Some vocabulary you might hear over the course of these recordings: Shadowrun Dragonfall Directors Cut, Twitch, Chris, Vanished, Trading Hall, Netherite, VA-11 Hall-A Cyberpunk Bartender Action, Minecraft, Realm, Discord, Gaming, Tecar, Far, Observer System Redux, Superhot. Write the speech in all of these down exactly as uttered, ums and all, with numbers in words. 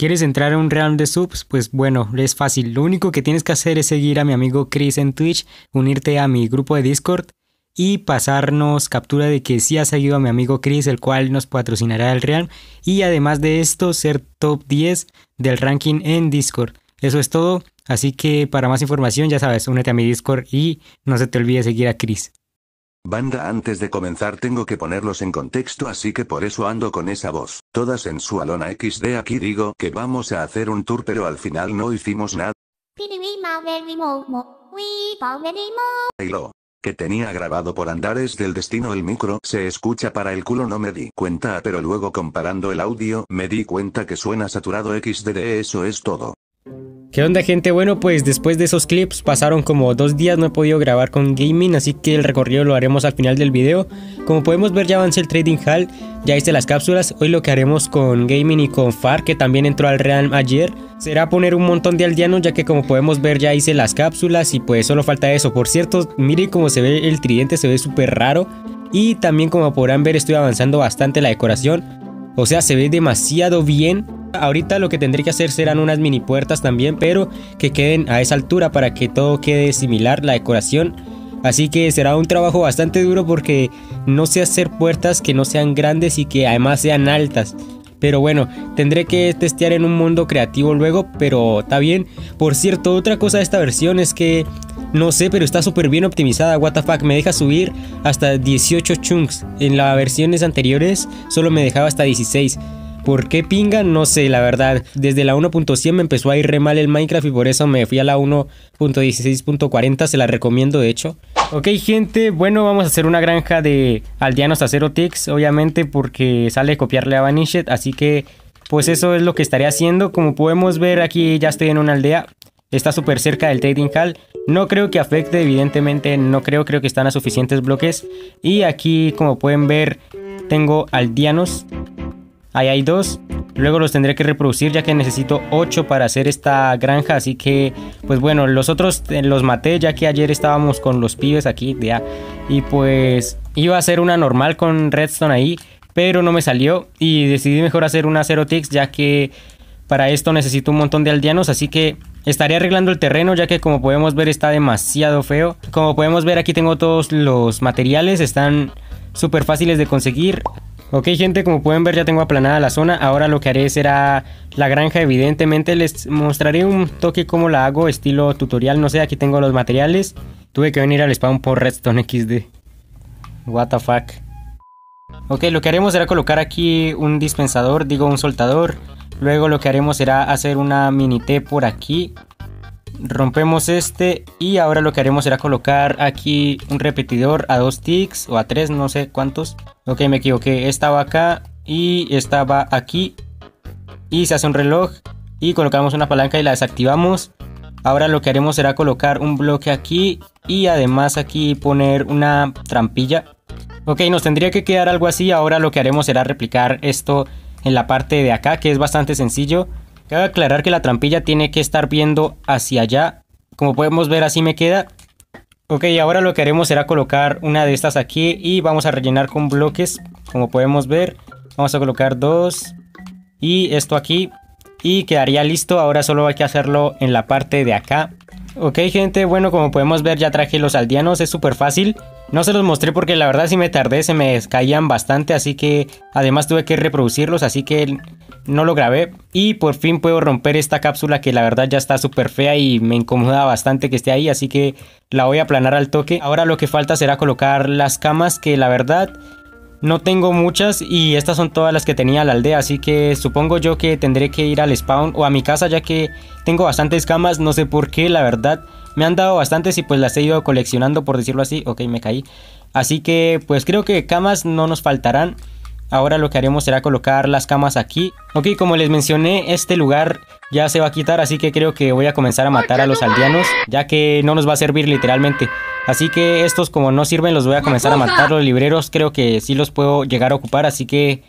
¿Quieres entrar a un Realm de subs? Pues bueno, es fácil. Lo único que tienes que hacer es seguir a mi amigo Chris en Twitch, unirte a mi grupo de Discord y pasarnos captura de que sí has seguido a mi amigo Chris, el cual nos patrocinará el Realm. Y además de esto, ser top diez del ranking en Discord. Eso es todo. Así que para más información, ya sabes, únete a mi Discord y no se te olvide seguir a Chris. Banda, antes de comenzar tengo que ponerlos en contexto, así que por eso ando con esa voz, todas en su alona equis de. Aquí digo que vamos a hacer un tour pero al final no hicimos nada. Y lo que tenía grabado por andares del destino, el micro se escucha para el culo, no me di cuenta, pero luego comparando el audio me di cuenta que suena saturado equis de. Eso es todo. ¿Qué onda, gente? Bueno, pues después de esos clips pasaron como dos días, no he podido grabar con Gaming, así que el recorrido lo haremos al final del video. Como podemos ver, ya avancé el Trading Hall, ya hice las cápsulas. Hoy lo que haremos con Gaming y con Far, que también entró al Realm ayer, será poner un montón de aldeanos, ya que como podemos ver ya hice las cápsulas y pues solo falta eso. Por cierto, miren cómo se ve el tridente, se ve súper raro. Y también, como podrán ver, estoy avanzando bastante la decoración, o sea, se ve demasiado bien. Ahorita lo que tendré que hacer serán unas mini puertas también, pero que queden a esa altura para que todo quede similar la decoración. Así que será un trabajo bastante duro porque no sé hacer puertas que no sean grandes y que además sean altas. Pero bueno, tendré que testear en un mundo creativo luego, pero está bien. Por cierto, otra cosa de esta versión es que no sé, pero está súper bien optimizada, what the fuck, me deja subir hasta dieciocho chunks. En las versiones anteriores solo me dejaba hasta dieciséis. ¿Por qué pinga? No sé, la verdad. Desde la uno punto cien me empezó a ir re mal el Minecraft y por eso me fui a la uno punto dieciséis punto cuarenta, se la recomiendo de hecho. Ok, gente, bueno, vamos a hacer una granja de aldeanos a cero ticks, obviamente, porque sale copiarle a Vanished, así que pues eso es lo que estaré haciendo. Como podemos ver, aquí ya estoy en una aldea, está súper cerca del Trading Hall. No creo que afecte, evidentemente, no creo, creo que están a suficientes bloques. Y aquí, como pueden ver, tengo aldeanos. Ahí hay dos, luego los tendré que reproducir ya que necesito ocho para hacer esta granja, así que pues bueno, los otros los maté ya que ayer estábamos con los pibes aquí ya, y pues iba a hacer una normal con redstone ahí, pero no me salió y decidí mejor hacer una cero ticks ya que para esto necesito un montón de aldeanos, así que estaré arreglando el terreno ya que como podemos ver está demasiado feo. Como podemos ver, aquí tengo todos los materiales, están súper fáciles de conseguir. Ok, gente, como pueden ver ya tengo aplanada la zona. Ahora lo que haré será la granja, evidentemente. Les mostraré un toque cómo la hago, estilo tutorial, no sé. Aquí tengo los materiales. Tuve que venir al spawn por redstone equis de. What the fuck. Ok, lo que haremos será colocar aquí un dispensador, digo un soltador. Luego lo que haremos será hacer una mini T por aquí. Rompemos este y ahora lo que haremos será colocar aquí un repetidor a dos ticks o a tres, no sé cuántos. Ok, me equivoqué, esta va acá y esta va aquí y se hace un reloj y colocamos una palanca y la desactivamos. Ahora lo que haremos será colocar un bloque aquí y además aquí poner una trampilla. Ok, nos tendría que quedar algo así. Ahora lo que haremos será replicar esto en la parte de acá, que es bastante sencillo. Cabe aclarar que la trampilla tiene que estar viendo hacia allá. Como podemos ver, así me queda. Ok, ahora lo que haremos será colocar una de estas aquí y vamos a rellenar con bloques. Como podemos ver, vamos a colocar dos y esto aquí y quedaría listo. Ahora solo hay que hacerlo en la parte de acá. Ok, gente, bueno, como podemos ver ya traje los aldeanos, es súper fácil. No se los mostré porque la verdad si me tardé, se me caían bastante, así que además tuve que reproducirlos, así que no lo grabé. Y por fin puedo romper esta cápsula que la verdad ya está súper fea y me incomoda bastante que esté ahí, así que la voy a aplanar al toque. Ahora lo que falta será colocar las camas, que la verdad no tengo muchas y estas son todas las que tenía la aldea, así que supongo yo que tendré que ir al spawn o a mi casa ya que tengo bastantes camas, no sé por qué, la verdad me han dado bastantes y pues las he ido coleccionando, por decirlo así. Ok, me caí, así que pues creo que camas no nos faltarán. Ahora lo que haremos será colocar las camas aquí. Ok, como les mencioné, este lugar ya se va a quitar, así que creo que voy a comenzar a matar a los aldeanos, ya que no nos va a servir literalmente. Así que estos, como no sirven, los voy a comenzar a matar. Los libreros creo que sí los puedo llegar a ocupar, así que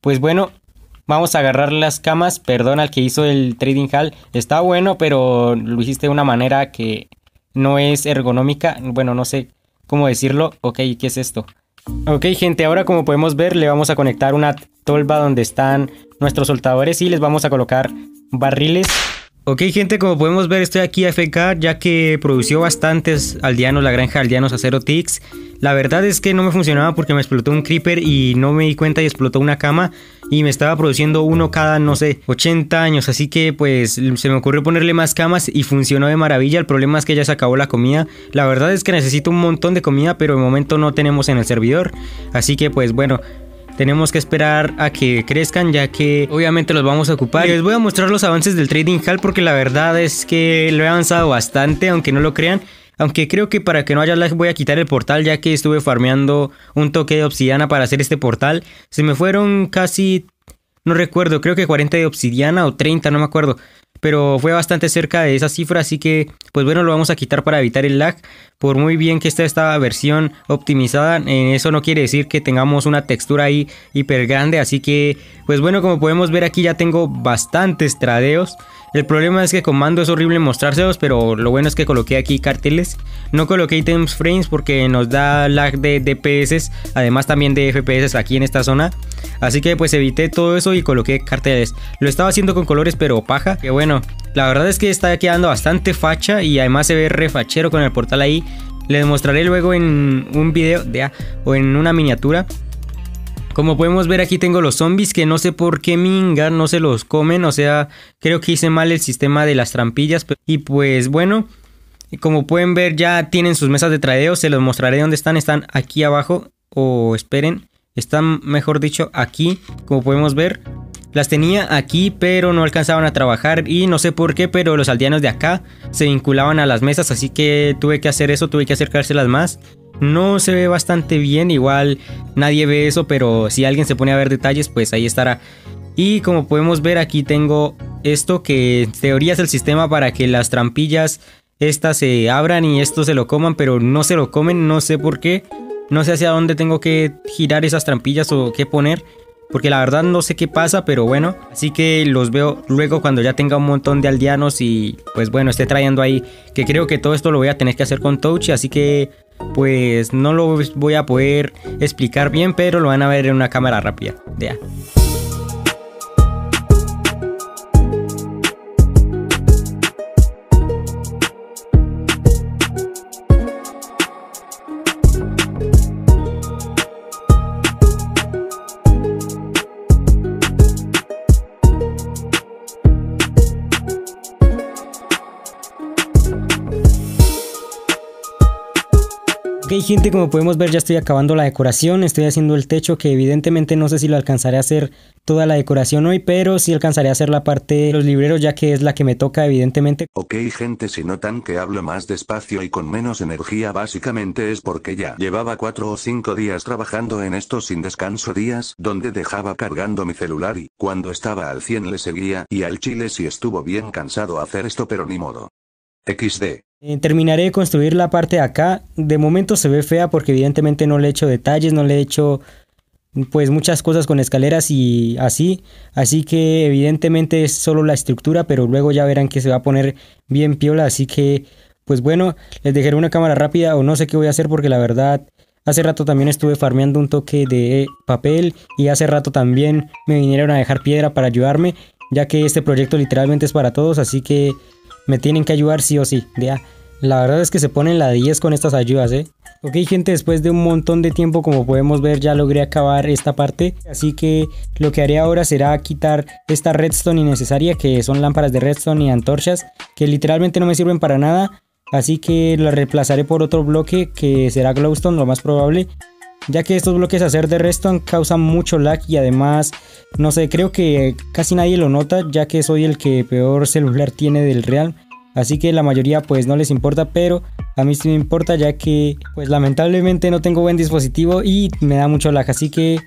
pues bueno, vamos a agarrar las camas. Perdón al que hizo el Trading Hall, está bueno, pero lo hiciste de una manera que no es ergonómica, bueno, no sé cómo decirlo. Ok, ¿qué es esto? Ok, gente, ahora como podemos ver le vamos a conectar una tolva donde están nuestros soltadores y les vamos a colocar barriles. Ok, gente, como podemos ver, estoy aquí A F K, ya que produció bastantes aldeanos, la granja de aldeanos a cero ticks. La verdad es que no me funcionaba porque me explotó un creeper y no me di cuenta y explotó una cama. Y me estaba produciendo uno cada, no sé, ochenta años. Así que, pues, se me ocurrió ponerle más camas y funcionó de maravilla. El problema es que ya se acabó la comida. La verdad es que necesito un montón de comida, pero de momento no tenemos en el servidor. Así que, pues, bueno... tenemos que esperar a que crezcan, ya que obviamente los vamos a ocupar. Les voy a mostrar los avances del Trading Hall porque la verdad es que lo he avanzado bastante, aunque no lo crean. Aunque creo que para que no haya lag voy a quitar el portal, ya que estuve farmeando un toque de obsidiana para hacer este portal. Se me fueron casi, no recuerdo, creo que cuarenta de obsidiana o treinta, no me acuerdo. Pero fue bastante cerca de esa cifra, así que pues bueno, lo vamos a quitar para evitar el lag. Por muy bien que esté esta versión optimizada, eh, eso no quiere decir que tengamos una textura ahí hiper grande. Así que pues bueno, como podemos ver aquí ya tengo bastantes tradeos. El problema es que con mando es horrible mostrárselos, pero lo bueno es que coloqué aquí carteles. No coloqué items frames porque nos da lag de D P S, además también de F P S aquí en esta zona. Así que pues evité todo eso y coloqué carteles. Lo estaba haciendo con colores pero paja, que bueno. La verdad es que está quedando bastante facha y además se ve refachero con el portal ahí. Les mostraré luego en un video de, o en una miniatura. Como podemos ver aquí tengo los zombies que no sé por qué minga no se los comen. O sea, creo que hice mal el sistema de las trampillas. Y pues bueno, como pueden ver ya tienen sus mesas de tradeo. Se los mostraré dónde están. Están aquí abajo. O esperen, están mejor dicho aquí. Como podemos ver, las tenía aquí pero no alcanzaban a trabajar y no sé por qué, pero los aldeanos de acá se vinculaban a las mesas, así que tuve que hacer eso, tuve que acercárselas más. No se ve bastante bien, igual nadie ve eso, pero si alguien se pone a ver detalles pues ahí estará. Y como podemos ver aquí tengo esto que en teoría es el sistema para que las trampillas estas se abran y esto se lo coman, pero no se lo comen, no sé por qué. No sé hacia dónde tengo que girar esas trampillas o qué poner, porque la verdad no sé qué pasa, pero bueno. Así que los veo luego cuando ya tenga un montón de aldeanos y pues bueno, esté trayendo ahí. Que creo que todo esto lo voy a tener que hacer con touch, así que pues no lo voy a poder explicar bien, pero lo van a ver en una cámara rápida. Ya. Ok, gente, como podemos ver ya estoy acabando la decoración, estoy haciendo el techo que evidentemente no sé si lo alcanzaré a hacer toda la decoración hoy, pero sí alcanzaré a hacer la parte de los libreros ya que es la que me toca evidentemente. Ok, gente, si notan que hablo más despacio y con menos energía básicamente es porque ya llevaba cuatro o cinco días trabajando en esto sin descanso, días donde dejaba cargando mi celular y cuando estaba al cien le seguía y al chile sí estuvo bien cansado hacer esto, pero ni modo. equis de. Eh, terminaré de construir la parte de acá. De momento se ve fea porque evidentemente no le he hecho detalles, no le he hecho pues muchas cosas con escaleras y así. Así que evidentemente es solo la estructura, pero luego ya verán que se va a poner bien piola. Así que pues bueno, les dejaré una cámara rápida o no sé qué voy a hacer porque la verdad hace rato también estuve farmeando un toque de papel y hace rato también me vinieron a dejar piedra para ayudarme, ya que este proyecto literalmente es para todos, así que me tienen que ayudar sí o sí. Ya. La verdad es que se ponen la diez con estas ayudas, ¿eh? Ok, gente, después de un montón de tiempo, como podemos ver, ya logré acabar esta parte. Así que lo que haré ahora será quitar esta redstone innecesaria, que son lámparas de redstone y antorchas, que literalmente no me sirven para nada. Así que la reemplazaré por otro bloque, que será glowstone, lo más probable, ya que estos bloques a hacer de redstone causan mucho lag y además, no sé, creo que casi nadie lo nota, ya que soy el que peor celular tiene del Realm. Así que la mayoría pues no les importa, pero a mí sí me importa, ya que pues lamentablemente no tengo buen dispositivo y me da mucho lag. Así que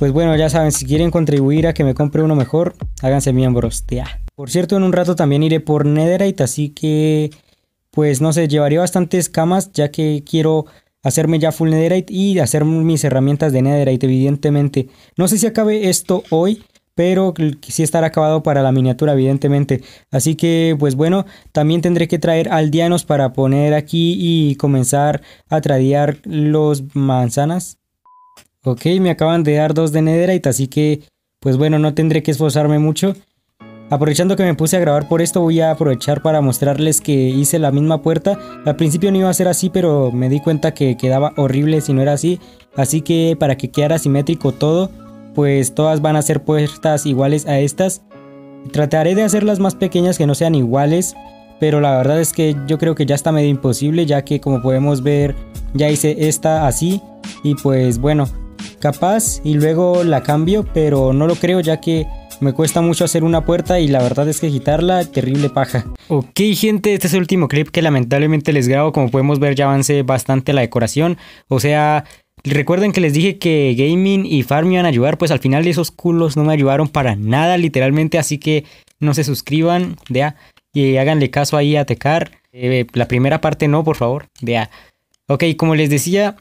pues bueno, ya saben, si quieren contribuir a que me compre uno mejor, háganse miembros. Tía. Por cierto, en un rato también iré por Netherite, así que pues no sé, llevaría bastantes camas, ya que quiero hacerme ya full Netherite y hacer mis herramientas de Netherite evidentemente. No sé si acabe esto hoy, pero sí estará acabado para la miniatura evidentemente. Así que pues bueno, también tendré que traer aldeanos para poner aquí y comenzar a tradear los manzanas. Ok, me acaban de dar dos de Netherite, así que pues bueno, no tendré que esforzarme mucho. Aprovechando que me puse a grabar por esto, voy a aprovechar para mostrarles que hice la misma puerta. Al principio no iba a ser así, pero me di cuenta que quedaba horrible si no era así. Así que para que quedara simétrico todo, pues todas van a ser puertas iguales a estas. Trataré de hacerlas más pequeñas, que no sean iguales, pero la verdad es que yo creo que ya está medio imposible, ya que como podemos ver ya hice esta así. Y pues bueno, capaz y luego la cambio, pero no lo creo, ya que me cuesta mucho hacer una puerta y la verdad es que quitarla, terrible paja. Ok gente, este es el último clip que lamentablemente les grabo. Como podemos ver ya avancé bastante la decoración. O sea, recuerden que les dije que Gaming y Far me iban a ayudar. Pues al final esos culos no me ayudaron para nada literalmente. Así que no se suscriban, ya, y háganle caso ahí a Tecar. Eh, la primera parte no, por favor, ya. Ok, como les decía...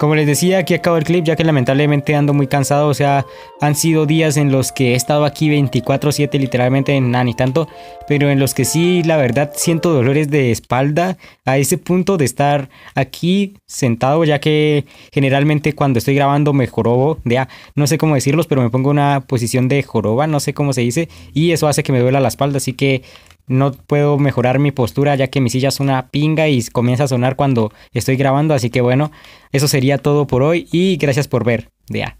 Como les decía, aquí acabo el clip, ya que lamentablemente ando muy cansado. O sea, han sido días en los que he estado aquí veinticuatro siete literalmente, nada ni tanto, pero en los que sí, la verdad, siento dolores de espalda a ese punto de estar aquí sentado, ya que generalmente cuando estoy grabando me jorobo, ya, no sé cómo decirlos, pero me pongo una posición de joroba, no sé cómo se dice, y eso hace que me duela la espalda, así que no puedo mejorar mi postura, ya que mi silla es una pinga y comienza a sonar cuando estoy grabando. Así que bueno, eso sería todo por hoy y gracias por ver. Ya.